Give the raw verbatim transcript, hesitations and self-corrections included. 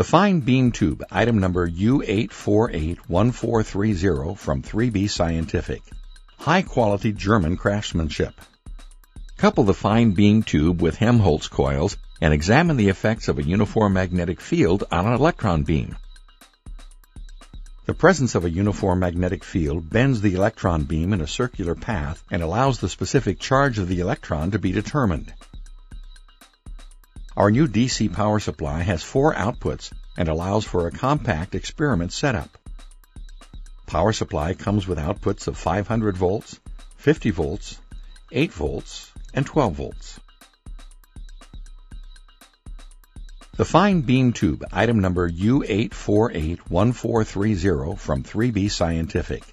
The fine beam tube, item number U eight four eight one four three zero from three B Scientific. High quality German craftsmanship. Couple the fine beam tube with Helmholtz coils and examine the effects of a uniform magnetic field on an electron beam. The presence of a uniform magnetic field bends the electron beam in a circular path and allows the specific charge of the electron to be determined. Our new D C power supply has four outputs and allows for a compact experiment setup. Power supply comes with outputs of five hundred volts, fifty volts, eight volts, and twelve volts. The fine beam tube, item number U eight four eight one four three zero from three B Scientific.